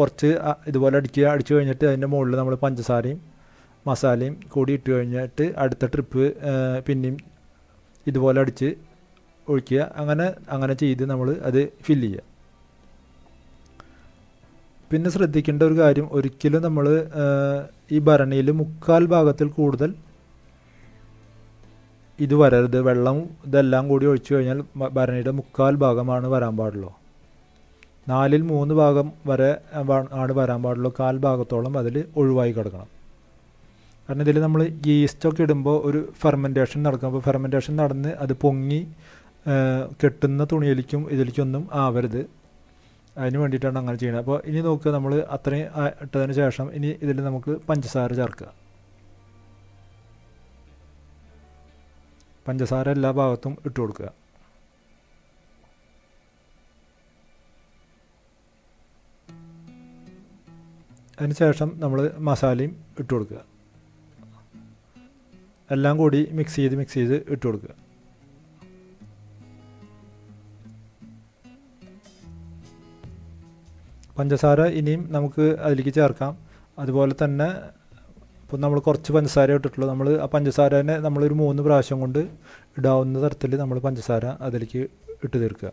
കുറച്ച് ഇതുപോലെ അടിച്ചു കഴിഞ്ഞിട്ട് അതിൻ്റെ മുകളിൽ നമ്മൾ പഞ്ചസാരയും മസാലയും കൂടി ഇട്ട് കഴിഞ്ഞിട്ട് അടുത്ത ട്രിപ്പ് പിന്നെയും ഇതുപോലെ അടിച്ച് ഒഴിക്കുക. അങ്ങനെ ചെയ്ത് നമ്മൾ അത് ഫില്ല് ചെയ്യുക. പിന്നെ ശ്രദ്ധിക്കേണ്ട ഒരു കാര്യം, ഒരിക്കലും നമ്മൾ ഈ ഭരണിയിൽ 3/4 ഭാഗത്തിൽ കൂടുതൽ ഇത് വരരുത്. വെള്ളം ഇതെല്ലാം കൂടി ഒഴിച്ചു കഴിഞ്ഞാൽ ഭരണിയുടെ 3/4 ഭാഗമാണ് വരാൻ പാടുള്ളൂ. 4/3 ഭാഗം വരെ ആണ് വരാൻ പാടുള്ളൂ. 1/4 ഭാഗത്തോളം അതിൽ ഒഴിവായി കിടക്കണം. കാരണം ഇതിൽ നമ്മൾ ഈസ്റ്റൊക്കെ ഇടുമ്പോൾ ഒരു ഫെർമെൻറ്റേഷൻ നടക്കും. അപ്പോൾ ഫെർമെൻറ്റേഷൻ നടന്ന് അത് പൊങ്ങി കെട്ടുന്ന തുണിയിലേക്കും ഇതിലേക്കൊന്നും ആവരുത്. അതിന് വേണ്ടിയിട്ടാണ് അങ്ങനെ ചെയ്യുന്നത്. അപ്പോൾ ഇനി നോക്കുക, നമ്മൾ അത്രയും ഇട്ടതിന് ശേഷം ഇനി ഇതിൽ നമുക്ക് പഞ്ചസാര ചേർക്കുക. പഞ്ചസാര എല്ലാ ഭാഗത്തും ഇട്ട് കൊടുക്കുക. അതിന് ശേഷം നമ്മൾ മസാലയും ഇട്ട് കൊടുക്കുക. എല്ലാം കൂടി മിക്സ് ചെയ്ത് ഇട്ട് കൊടുക്കുക. പഞ്ചസാര ഇനിയും നമുക്ക് അതിലേക്ക് ചേർക്കാം. അതുപോലെ തന്നെ ഇപ്പോൾ നമ്മൾ കുറച്ച് പഞ്ചസാര ഇട്ടിട്ടുള്ളൂ. നമ്മൾ ആ പഞ്ചസാരനെ നമ്മളൊരു 3 പ്രാവശ്യം കൊണ്ട് ഇടാവുന്ന തരത്തിൽ നമ്മൾ പഞ്ചസാര അതിലേക്ക് ഇട്ട് തീർക്കുക.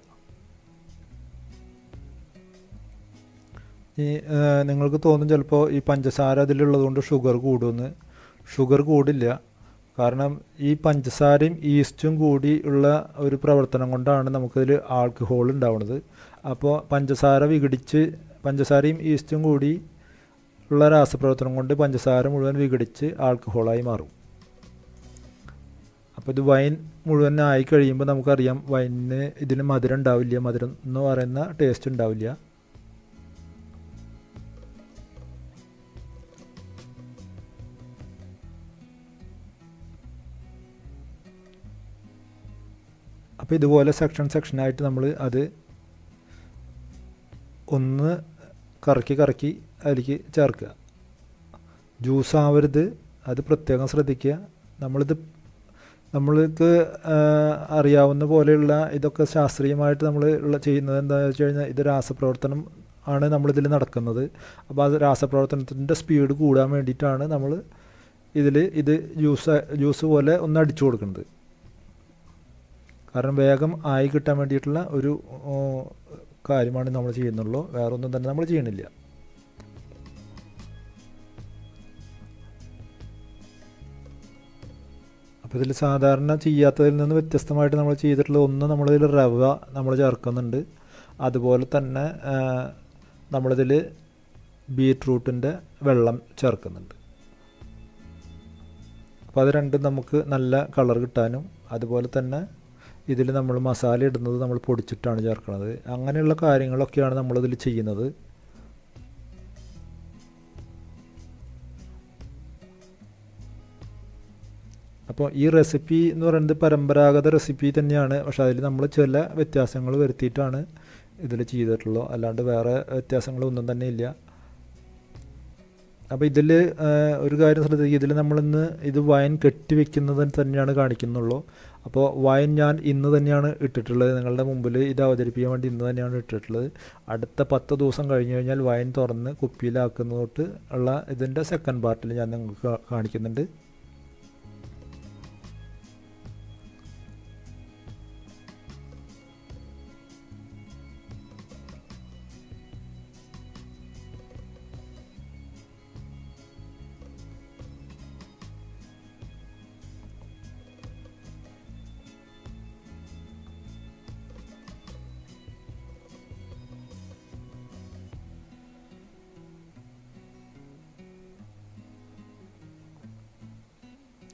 ഈ നിങ്ങൾക്ക് തോന്നും ചിലപ്പോൾ ഈ പഞ്ചസാര അതിലുള്ളതുകൊണ്ട് ഷുഗർ കൂടുമെന്ന്. ഷുഗർ കൂടില്ല. കാരണം ഈ പഞ്ചസാരയും ഈസ്റ്റും കൂടി ഉള്ള ഒരു പ്രവർത്തനം കൊണ്ടാണ് നമുക്കതിൽ ആൽക്കഹോൾ ഉണ്ടാവുന്നത്. അപ്പോൾ പഞ്ചസാര വിഘടിച്ച് പഞ്ചസാരയും ഈസ്റ്റും കൂടി ഉള്ള രാസപ്രവർത്തനം കൊണ്ട് പഞ്ചസാര മുഴുവൻ വിഘടിച്ച് ആൽക്കഹോളായി മാറും. അപ്പോൾ ഇത് വൈൻ മുഴുവൻ ആയി കഴിയുമ്പോൾ നമുക്കറിയാം വൈനിന് ഇതിന് മധുരം ഉണ്ടാവില്ല, മധുരം എന്ന് പറയുന്ന ടേസ്റ്റ് ഉണ്ടാവില്ല. അപ്പോൾ ഇതുപോലെ സെക്ഷനായിട്ട് നമ്മൾ അത് ഒന്ന് കറക്കി അതിലേക്ക് ചേർക്കുക. ജ്യൂസ് ആവരുത്, അത് പ്രത്യേകം ശ്രദ്ധിക്കുക. നമ്മൾക്ക് അറിയാവുന്ന പോലെയുള്ള ഇതൊക്കെ ശാസ്ത്രീയമായിട്ട് നമ്മൾ ചെയ്യുന്നത് എന്താണെന്ന് വെച്ച് കഴിഞ്ഞാൽ ഇത് രാസപ്രവർത്തനം ആണ് നമ്മളിതിൽ നടക്കുന്നത്. അപ്പോൾ അത് രാസപ്രവർത്തനത്തിൻ്റെ സ്പീഡ് കൂടാൻ വേണ്ടിയിട്ടാണ് നമ്മൾ ഇത് ജ്യൂസ് പോലെ ഒന്ന് അടിച്ചു കൊടുക്കുന്നത്. കാരണം വേഗം ആയി കിട്ടാൻ വേണ്ടിയിട്ടുള്ള ഒരു കാര്യമാണ് നമ്മൾ ചെയ്യുന്നുള്ളൂ, വേറൊന്നും തന്നെ നമ്മൾ ചെയ്യണില്ല. അപ്പോൾ ഇതിൽ സാധാരണ ചെയ്യാത്തതിൽ നിന്ന് വ്യത്യസ്തമായിട്ട് നമ്മൾ ചെയ്തിട്ടുള്ള ഒന്ന്, നമ്മളിതിൽ റവ നമ്മൾ ചേർക്കുന്നുണ്ട്. അതുപോലെ തന്നെ നമ്മളിതിൽ ബീറ്റ്റൂട്ടിൻ്റെ വെള്ളം ചേർക്കുന്നുണ്ട്. അപ്പോൾ അത് രണ്ടും നമുക്ക് നല്ല കളർ കിട്ടാനും അതുപോലെ തന്നെ ഇതിൽ നമ്മൾ മസാല ഇടുന്നത് നമ്മൾ പൊടിച്ചിട്ടാണ് ചേർക്കുന്നത്. അങ്ങനെയുള്ള കാര്യങ്ങളൊക്കെയാണ് നമ്മളിതിൽ ചെയ്യുന്നത്. അപ്പോൾ ഈ റെസിപ്പി എന്ന് പറയുന്നത് പരമ്പരാഗത റെസിപ്പി തന്നെയാണ്. പക്ഷേ അതിൽ നമ്മൾ ചില വ്യത്യാസങ്ങൾ വരുത്തിയിട്ടാണ് ഇതിൽ ചെയ്തിട്ടുള്ളൂ, അല്ലാണ്ട് വേറെ വ്യത്യാസങ്ങളൊന്നും തന്നെ ഇല്ല. അപ്പോൾ ഇതിൽ ഒരു കാര്യം ശ്രദ്ധിക്കുക, ഇതിൽ നമ്മളിന്ന് ഇത് വൈൻ കെട്ടിവെക്കുന്നത് തന്നെയാണ് കാണിക്കുന്നുള്ളൂ. അപ്പോൾ വൈൻ ഞാൻ ഇന്ന് തന്നെയാണ് ഇട്ടിട്ടുള്ളത്, നിങ്ങളുടെ മുമ്പിൽ ഇത് അവതരിപ്പിക്കാൻ വേണ്ടി ഇന്ന് തന്നെയാണ് ഇട്ടിട്ടുള്ളത്. അടുത്ത 10 ദിവസം കഴിഞ്ഞ് കഴിഞ്ഞാൽ വൈൻ തുറന്ന് കുപ്പിയിലാക്കുന്ന തൊട്ട് ഉള്ള ഇതിൻ്റെ സെക്കൻഡ് പാർട്ടിൽ ഞാൻ നിങ്ങൾക്ക് കാണിക്കുന്നുണ്ട്.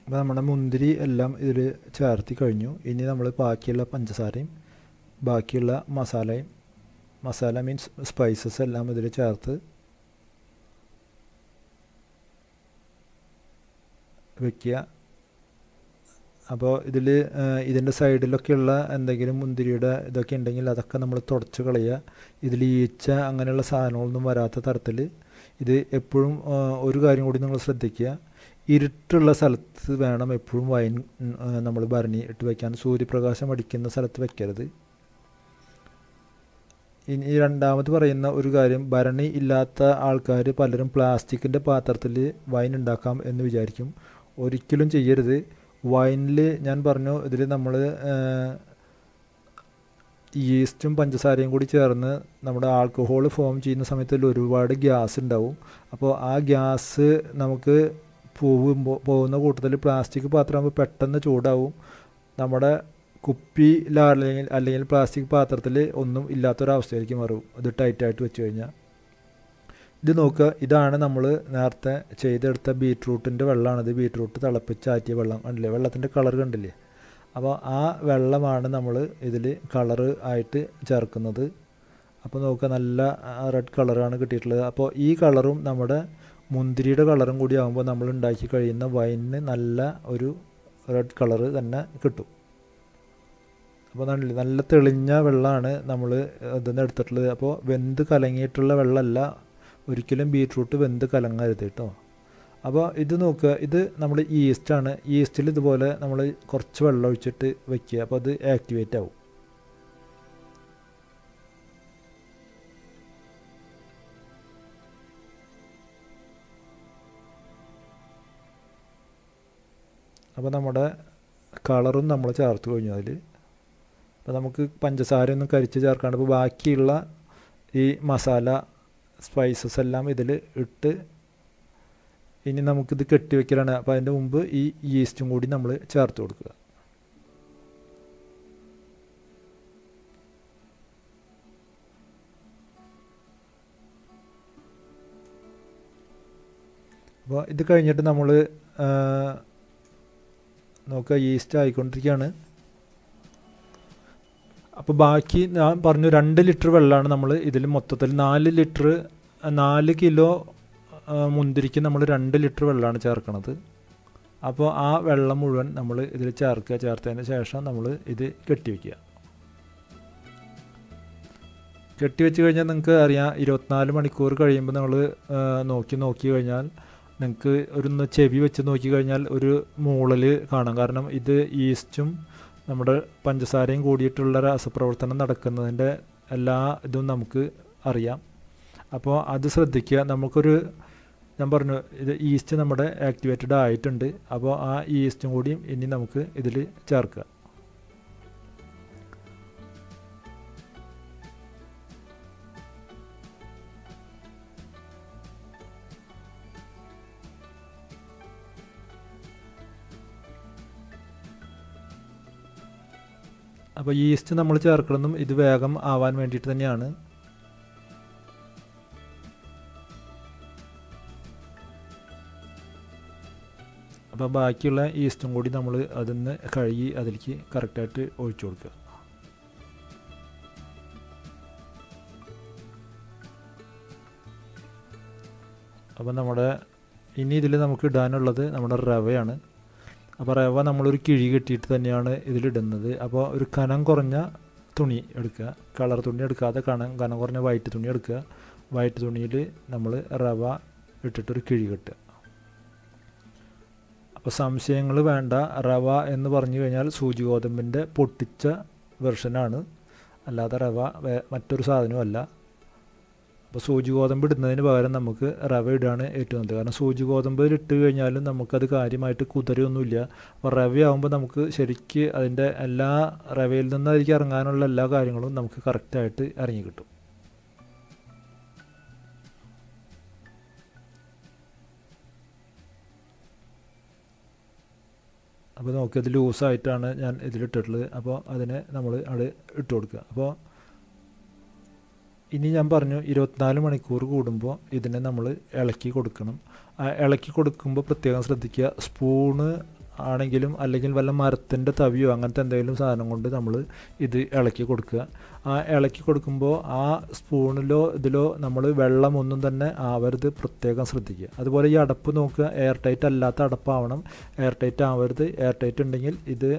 അപ്പോൾ നമ്മുടെ മുന്തിരി എല്ലാം ഇതിൽ ചേർത്തി കഴിഞ്ഞു. ഇനി നമ്മൾ ബാക്കിയുള്ള പഞ്ചസാരയും ബാക്കിയുള്ള മസാലയും, മസാല മീൻസ് സ്പൈസസ് എല്ലാം ഇതിൽ ചേർത്ത് വയ്ക്കുക. അപ്പോൾ ഇതിൽ ഇതിൻ്റെ സൈഡിലൊക്കെയുള്ള എന്തെങ്കിലും മുന്തിരിയുടെ ഇതൊക്കെ ഉണ്ടെങ്കിൽ അതൊക്കെ നമ്മൾ തുടച്ച് കളയുക. ഇതിൽ ഈച്ച അങ്ങനെയുള്ള സാധനങ്ങളൊന്നും വരാത്ത തരത്തിൽ ഇത് എപ്പോഴും. ഒരു കാര്യം കൂടി നിങ്ങൾ ശ്രദ്ധിക്കുക, ഇരുട്ടുള്ള സ്ഥലത്ത് വേണം എപ്പോഴും വൈൻ നമ്മൾ ഭരണി ഇട്ട് വയ്ക്കാൻ, സൂര്യപ്രകാശം അടിക്കുന്ന സ്ഥലത്ത് വയ്ക്കരുത്. ഇനി രണ്ടാമത് പറയുന്ന ഒരു കാര്യം, ഭരണി ഇല്ലാത്ത ആൾക്കാർ പലരും പ്ലാസ്റ്റിക്കിൻ്റെ പാത്രത്തിൽ വൈൻ ഉണ്ടാക്കാം എന്ന് വിചാരിക്കും. ഒരിക്കലും ചെയ്യരുത്. വൈനിൽ ഞാൻ പറഞ്ഞു ഇതിൽ നമ്മൾ ഈസ്റ്റും പഞ്ചസാരയും കൂടി ചേർന്ന് നമ്മുടെ ആൽക്കഹോൾ ഫോം ചെയ്യുന്ന സമയത്തിൽ ഒരുപാട് ഗ്യാസ് ഉണ്ടാവും. അപ്പോൾ ആ ഗ്യാസ് നമുക്ക് പോകുന്ന കൂട്ടത്തിൽ പ്ലാസ്റ്റിക് പാത്രമാകുമ്പോൾ പെട്ടെന്ന് ചൂടാവും. നമ്മുടെ കുപ്പിയിൽ അല്ലെങ്കിൽ പ്ലാസ്റ്റിക് പാത്രത്തിൽ ഒന്നും ഇല്ലാത്തൊരവസ്ഥയിലേക്ക് മാറും ഇത് ടൈറ്റായിട്ട് വെച്ച് കഴിഞ്ഞാൽ. ഇത് നോക്കുക, ഇതാണ് നമ്മൾ നേരത്തെ ചെയ്തെടുത്ത ബീറ്റ്റൂട്ടിൻ്റെ വെള്ളമാണിത്. ബീറ്റ്റൂട്ട് തിളപ്പിച്ചാറ്റിയ വെള്ളം കണ്ടില്ലേ, വെള്ളത്തിൻ്റെ കളർ കണ്ടില്ലേ. അപ്പോൾ ആ വെള്ളമാണ് നമ്മൾ ഇതിൽ കളറ് ആയിട്ട് ചേർക്കുന്നത്. അപ്പോൾ നോക്കുക, നല്ല റെഡ് കളറാണ് കിട്ടിയിട്ടുള്ളത്. അപ്പോൾ ഈ കളറും നമ്മുടെ മുന്തിരിയുടെ കളറും കൂടി ആകുമ്പോൾ നമ്മൾ ഉണ്ടാക്കി കഴിയുന്ന വൈനിന് നല്ല ഒരു റെഡ് കളറ് തന്നെ കിട്ടും. അപ്പോൾ നല്ല തെളിഞ്ഞ വെള്ളമാണ് നമ്മൾ ഇതിന് എടുത്തിട്ടുള്ളത്. അപ്പോൾ വെന്ത് കലങ്ങിയിട്ടുള്ള വെള്ളമല്ല, ഒരിക്കലും ബീറ്റ്റൂട്ട് വെന്ത് കലങ്ങരുത് കേട്ടോ. അപ്പോൾ ഇത് നോക്കുക, ഇത് നമ്മൾ ഈസ്റ്റാണ്. ഈസ്റ്റിൽ ഇതുപോലെ നമ്മൾ കുറച്ച് വെള്ളം ഒഴിച്ചിട്ട് വയ്ക്കുക, അപ്പോൾ അത് ആക്ടിവേറ്റ് ആവും. അപ്പോൾ നമ്മുടെ കളറും നമ്മൾ ചേർത്ത് കഴിഞ്ഞു അതിൽ. അപ്പോൾ നമുക്ക് പഞ്ചസാരയൊന്നും കരിച്ച് ചേർക്കാണ്ട് ഇപ്പോൾ ബാക്കിയുള്ള ഈ മസാല സ്പൈസസ് എല്ലാം ഇതിൽ ഇട്ട് ഇനി നമുക്കിത് കെട്ടിവെക്കലാണ്. അപ്പോൾ അതിൻ്റെ മുമ്പ് ഈ ഈസ്റ്റും കൂടി നമ്മൾ ചേർത്ത് കൊടുക്കുക. അപ്പോൾ ഇത് കഴിഞ്ഞിട്ട് നമ്മൾ നോക്കുക, ഈസ്റ്റ് ആയിക്കൊണ്ടിരിക്കുകയാണ്. അപ്പോൾ ബാക്കി ഞാൻ പറഞ്ഞു 2 ലിറ്റർ വെള്ളമാണ് നമ്മൾ ഇതിൽ മൊത്തത്തിൽ 4 ലിറ്റർ 4 കിലോ മുന്തിരിക്ക് നമ്മൾ 2 ലിറ്റർ വെള്ളമാണ് ചേർക്കുന്നത്. അപ്പോൾ ആ വെള്ളം മുഴുവൻ നമ്മൾ ഇതിൽ ചേർക്കുക. ചേർത്തതിന് ശേഷം നമ്മൾ ഇത് കെട്ടിവെക്കുക. കെട്ടിവെച്ച് കഴിഞ്ഞാൽ നിങ്ങൾക്ക് അറിയാം, 24 മണിക്കൂർ കഴിയുമ്പോൾ നമ്മൾ നോക്കി കഴിഞ്ഞാൽ നിങ്ങൾക്ക് ഒന്ന് ചെവി വെച്ച് നോക്കി കഴിഞ്ഞാൽ ഒരു മൂളൽ കാണാം. കാരണം ഇത് ഈസ്റ്റും നമ്മുടെ പഞ്ചസാരയും കൂടിയിട്ടുള്ള രാസപ്രവർത്തനം നടക്കുന്നതിൻ്റെ എല്ലാ ഇതും നമുക്ക് അറിയാം. അപ്പോൾ അത് ശ്രദ്ധിക്കുക. ഞാൻ പറഞ്ഞു ഇത് ഈസ്റ്റ് നമ്മുടെ ആക്ടിവേറ്റഡ് ആയിട്ടുണ്ട്. അപ്പോൾ ആ ഈസ്റ്റും കൂടിയും ഇനി നമുക്ക് ഇതിൽ ചേർക്കുക. അപ്പോൾ ഈസ്റ്റ് നമ്മൾ ചേർക്കണമെന്നും ഇത് വേഗം ആവാൻ വേണ്ടിയിട്ട് തന്നെയാണ്. അപ്പോൾ ബാക്കിയുള്ള ഈസ്റ്റും കൂടി നമ്മൾ അതിൽ നിന്ന് കഴുകി അതിലേക്ക് കറക്റ്റായിട്ട് ഒഴിച്ചു കൊടുക്കുക. അപ്പോൾ നമ്മുടെ ഇനി ഇതിൽ നമുക്ക് ഇടാനുള്ളത് നമ്മുടെ റവയാണ്. അപ്പോൾ റവ നമ്മളൊരു കിഴി കെട്ടിയിട്ട് തന്നെയാണ് ഇതിലിടുന്നത്. അപ്പോൾ ഒരു കനം കുറഞ്ഞ തുണി എടുക്കുക, കളർ തുണി എടുക്കാതെ കനം കുറഞ്ഞ വൈറ്റ് തുണി എടുക്കുക. വൈറ്റ് തുണിയിൽ നമ്മൾ റവ ഇട്ടിട്ടൊരു കിഴി കെട്ടുക. അപ്പോൾ സംശയങ്ങൾ വേണ്ട. റവ എന്ന് പറഞ്ഞു കഴിഞ്ഞാൽ സൂചി ഗോതമ്പിൻ്റെ പൊട്ടിച്ച വെർഷനാണ്, അല്ലാതെ റവ മറ്റൊരു സാധനമല്ല. അപ്പോൾ സൂചി ഗോതമ്പ് ഇടുന്നതിന് പകരം നമുക്ക് റവ ഇടുകയാണ് ഏറ്റവും നല്ലത്. കാരണം സൂചി ഗോതമ്പ് ഇട്ട് കഴിഞ്ഞാലും നമുക്കത് കാര്യമായിട്ട് കുതിരയൊന്നുമില്ല. അപ്പോൾ റവയാകുമ്പോൾ നമുക്ക് ശരിക്ക് അതിൻ്റെ എല്ലാ റവയിൽ നിന്നായിരിക്കും ഇറങ്ങാനുള്ള എല്ലാ കാര്യങ്ങളും നമുക്ക് കറക്റ്റായിട്ട് ഇറങ്ങി കിട്ടും. അപ്പോൾ നോക്കി അത് ലൂസായിട്ടാണ് ഞാൻ ഇതിലിട്ടിട്ടുള്ളത്. അപ്പോൾ അതിനെ നമ്മൾ അവിടെ ഇട്ട് കൊടുക്കുക. അപ്പോൾ ഇനി ഞാൻ പറഞ്ഞു 24 മണിക്കൂർ കൂടുമ്പോൾ ഇതിനെ നമ്മൾ ഇളക്കി കൊടുക്കണം. ഇളക്കി കൊടുക്കുമ്പോൾ പ്രത്യേകം ശ്രദ്ധിക്കുക. സ്പൂണ് ആണെങ്കിലും അല്ലെങ്കിൽ വല്ല മരത്തിൻ്റെ തവിയോ അങ്ങനത്തെ എന്തെങ്കിലും സാധനം കൊണ്ട് നമ്മൾ ഇത് ഇളക്കി കൊടുക്കുക. ആ ഇളക്കി കൊടുക്കുമ്പോൾ ആ സ്പൂണിലോ ഇതിലോ നമ്മൾ വെള്ളമൊന്നും തന്നെ ആവരുത്, പ്രത്യേകം ശ്രദ്ധിക്കുക. അതുപോലെ ഈ അടപ്പ് നോക്കുക, എയർ ടൈറ്റ് അല്ലാത്ത അടപ്പാവണം, എയർ ടൈറ്റ് ആവരുത്. എയർ ടൈറ്റ് ഉണ്ടെങ്കിൽ ഇത്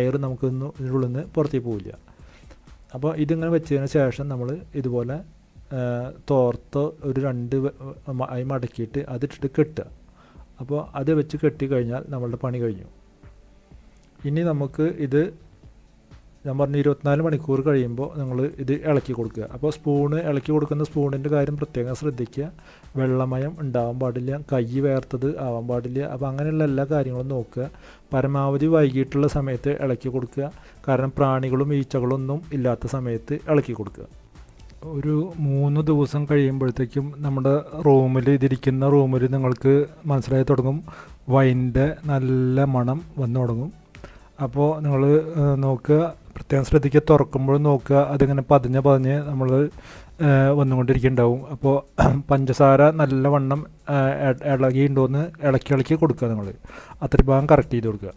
എയർ നമുക്കൊന്നും ഇതിനുള്ളിൽ നിന്ന് പുറത്തേക്ക് പോവില്ല. അപ്പോൾ ഇതിങ്ങനെ വെച്ചതിന് ശേഷം നമ്മൾ ഇതുപോലെ തോർത്ത് ഒരു 2 മടക്കിയിട്ട് അതിട്ടിട്ട് കെട്ടുക. അപ്പോൾ അത് വെച്ച് കെട്ടിക്കഴിഞ്ഞാൽ നമ്മളുടെ പണി കഴിഞ്ഞു. ഇനി നമുക്ക് ഇത് ഞാൻ പറഞ്ഞ 24 മണിക്കൂർ കഴിയുമ്പോൾ നിങ്ങൾ ഇത് ഇളക്കി കൊടുക്കുക. അപ്പോൾ സ്പൂണ് ഇളക്കി കൊടുക്കുന്ന സ്പൂണിൻ്റെ കാര്യം പ്രത്യേകം ശ്രദ്ധിക്കുക. വെള്ളമയം ഉണ്ടാവാൻ പാടില്ല, കൈ വേർത്തത് ആവാൻ പാടില്ല. അപ്പോൾ അങ്ങനെയുള്ള എല്ലാ കാര്യങ്ങളും നോക്കുക. പരമാവധി വൈകിട്ടുള്ള സമയത്ത് ഇളക്കി കൊടുക്കുക. കാരണം പ്രാണികളും ഈച്ചകളൊന്നും ഇല്ലാത്ത സമയത്ത് ഇളക്കി കൊടുക്കുക. ഒരു 3 ദിവസം കഴിയുമ്പോഴത്തേക്കും നമ്മുടെ റൂമിൽ ഇതിരിക്കുന്ന റൂമിൽ നിങ്ങൾക്ക് മനസ്സിലായി തുടങ്ങും വൈൻ്റെ നല്ല മണം വന്നു തുടങ്ങും. അപ്പോൾ നിങ്ങൾ നോക്കുക, പ്രത്യേകം ശ്രദ്ധിക്കുക. തുറക്കുമ്പോഴും നോക്കുക, അതിങ്ങനെ പതിഞ്ഞ് നമ്മൾ വന്നുകൊണ്ടിരിക്കുന്നുണ്ടാവും. അപ്പോൾ പഞ്ചസാര നല്ലവണ്ണം ഇളകിയുണ്ടോയെന്ന് ഇളക്കി കൊടുക്കുക. നിങ്ങൾ അത്ര ഭാഗം കറക്റ്റ് ചെയ്ത് കൊടുക്കുക.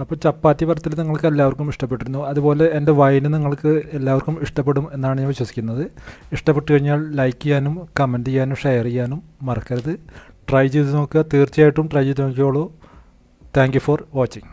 അപ്പോൾ ചപ്പാത്തി വറുത്തൽ നിങ്ങൾക്ക് എല്ലാവർക്കും ഇഷ്ടപ്പെട്ടിരുന്നു. അതുപോലെ എൻ്റെ വൈൻ നിങ്ങൾക്ക് എല്ലാവർക്കും ഇഷ്ടപ്പെടും എന്നാണ് ഞാൻ വിശ്വസിക്കുന്നത്. ഇഷ്ടപ്പെട്ടു കഴിഞ്ഞാൽ ലൈക്ക് ചെയ്യാനും കമൻറ്റ് ചെയ്യാനും ഷെയർ ചെയ്യാനും മറക്കരുത്. ട്രൈ ചെയ്ത് നോക്കുക, തീർച്ചയായിട്ടും ട്രൈ ചെയ്ത് നോക്കിയോളൂ. Thank you for watching.